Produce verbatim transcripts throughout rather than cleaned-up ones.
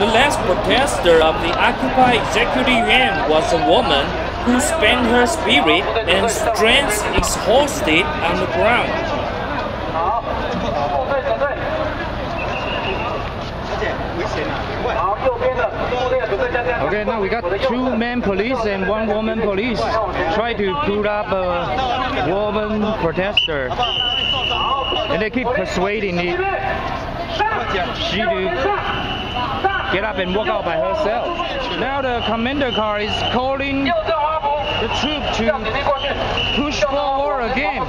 The last protester of the Occupy Executive Yuan was a woman who spent her spirit and strength exhausted on the ground. Okay, now we got two men police and one woman police try to pull up a woman protester, and they keep persuading it. She to get up and walk out by herself. Now the commander car is calling the troop to push forward again.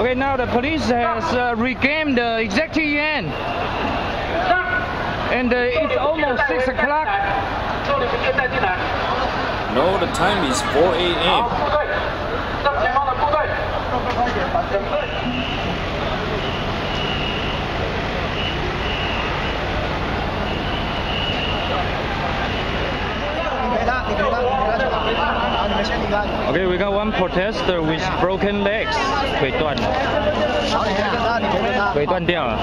Okay, now the police has uh, regained the Executive Yuan, and uh, it's almost six o'clock. No, the time is four A M Okay, we got one protester with broken legs. 腿断了，腿断掉了。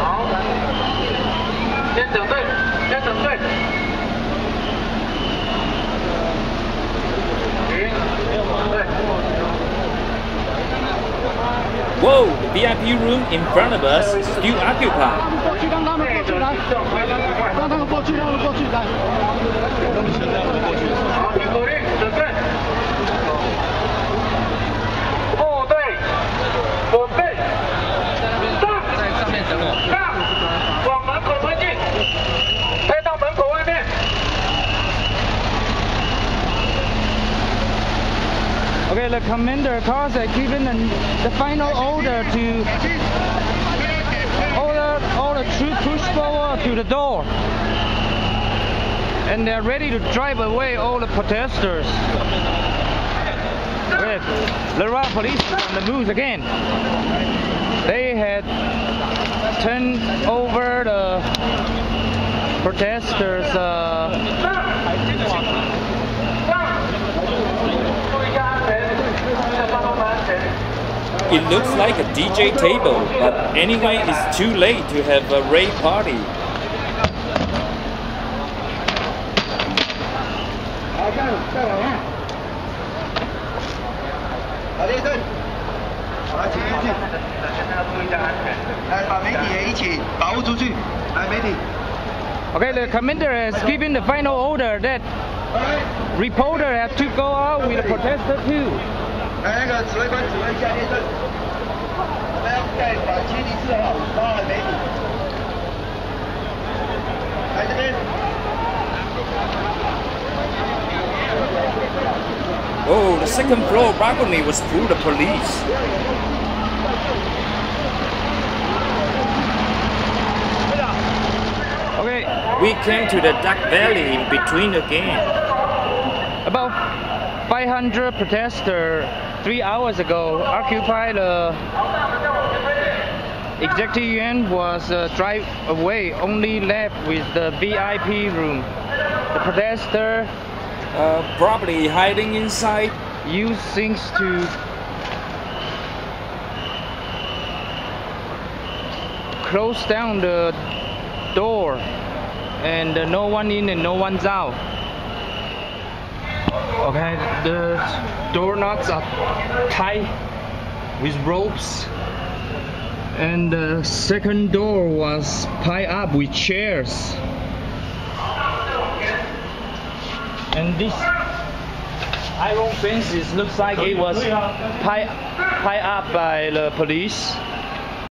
好，先整队，先整队。Whoa, the V I P room in front of us still occupied. Okay, the commander cars are given the, the final order to order all the troops push forward to the door, and they're ready to drive away all the protesters. Yes, there are police on the move again. They had turned over the protesters. Uh, It looks like a D J table, but anyway, it's too late to have a rave party. Okay, the commander has given the final order that reporter have to go out with the protester too. 来，那个指挥官指挥一下列阵，我们要盖把清一色好，包含媒体。来这边。Oh, the second floor balcony was full of police. Okay, we came to the dark valley in between again. About five hundred protesters three hours ago occupied the uh, Executive Yuan was uh, drive away, only left with the V I P room. The protester uh, probably hiding inside, used things to close down the door, and uh, no one in and no one's out. Okay, the door knots are tied with ropes, and the second door was piled up with chairs. And this iron fences looks like it was piled, piled up by the police.